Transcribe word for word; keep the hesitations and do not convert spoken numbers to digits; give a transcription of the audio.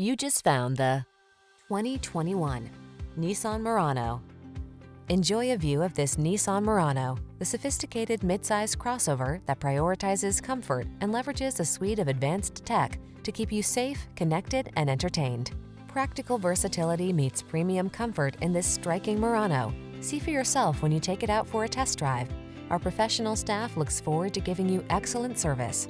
You just found the twenty twenty-one Nissan Murano. Enjoy a view of this Nissan Murano, the sophisticated midsize crossover that prioritizes comfort and leverages a suite of advanced tech to keep you safe, connected, and entertained. Practical versatility meets premium comfort in this striking Murano. See for yourself when you take it out for a test drive. Our professional staff looks forward to giving you excellent service.